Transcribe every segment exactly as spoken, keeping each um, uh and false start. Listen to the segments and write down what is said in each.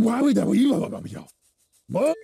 Why would that be you? What?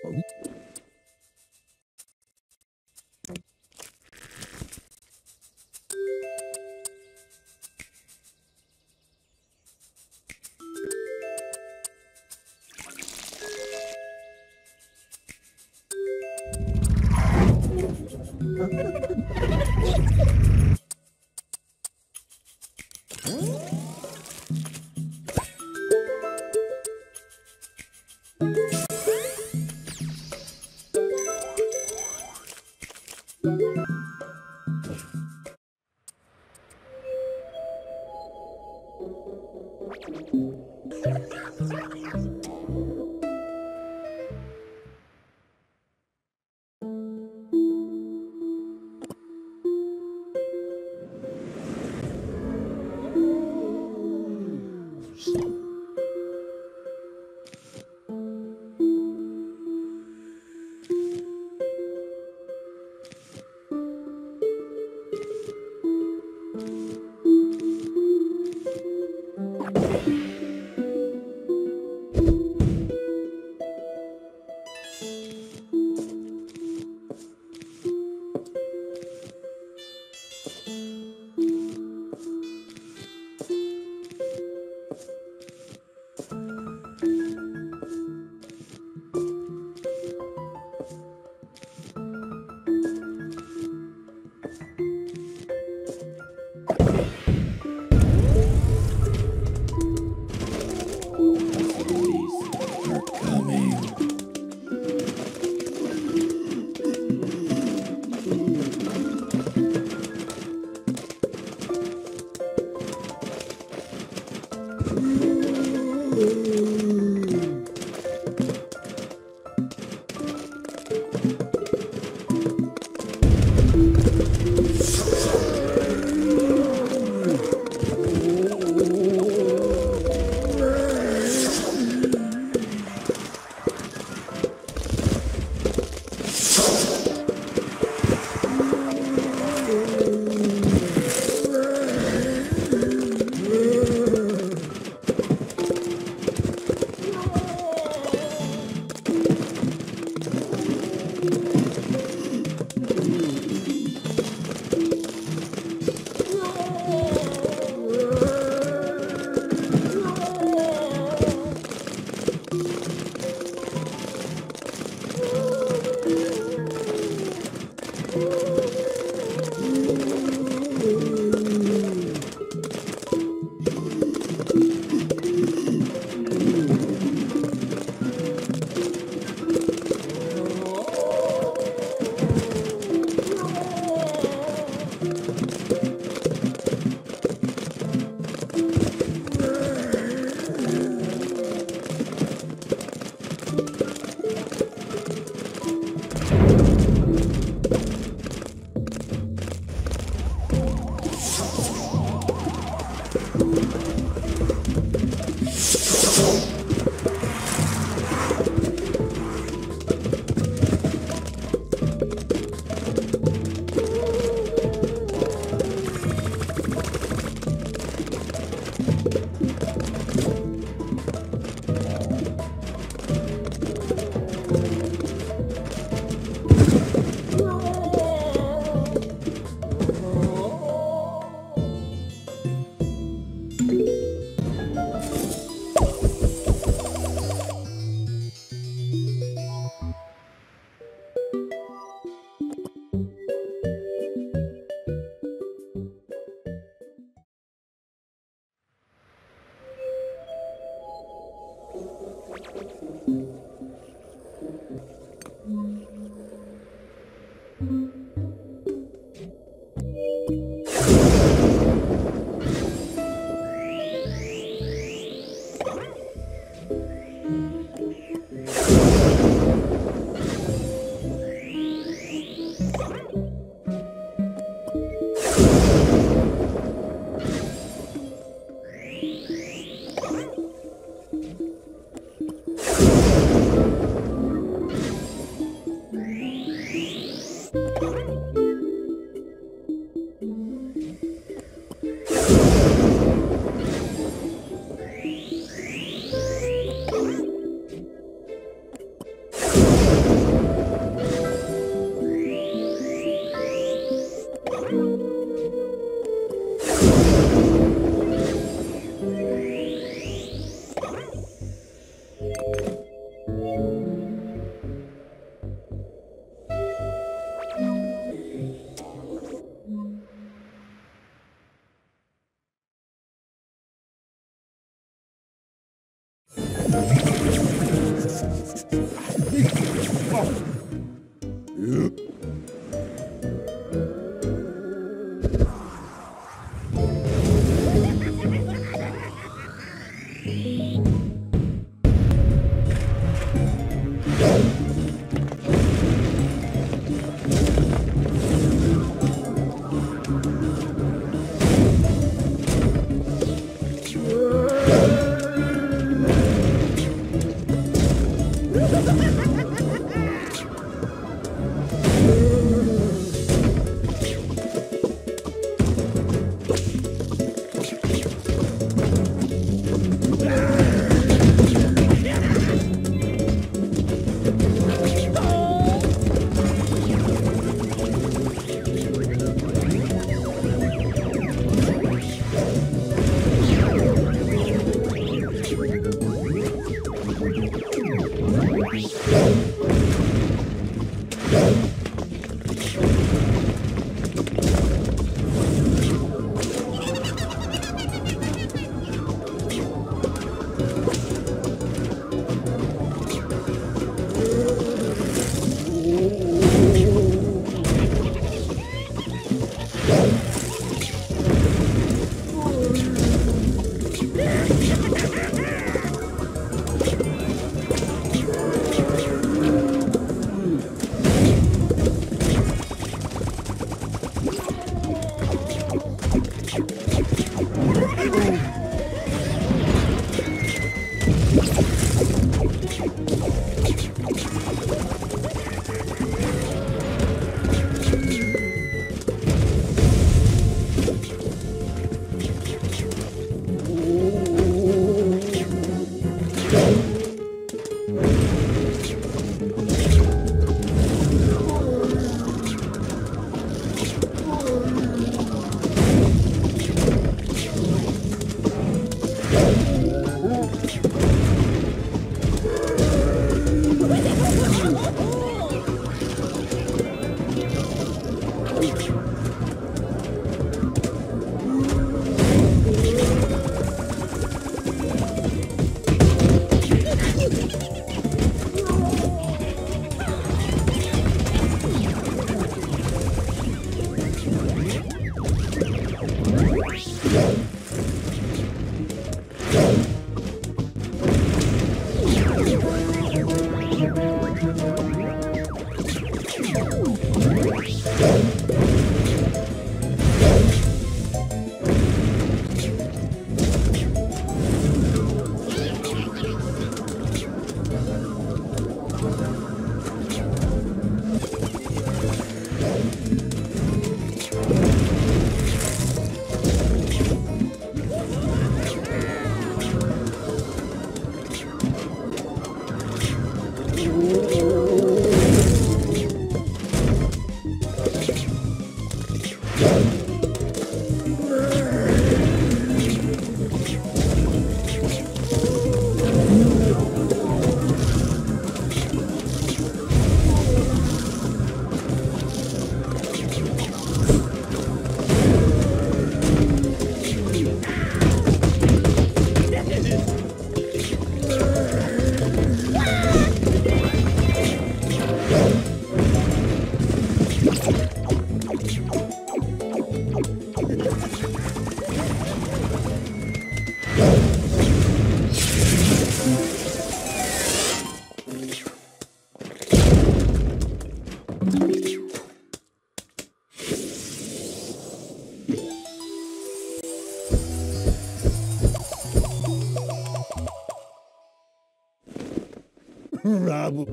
Rob.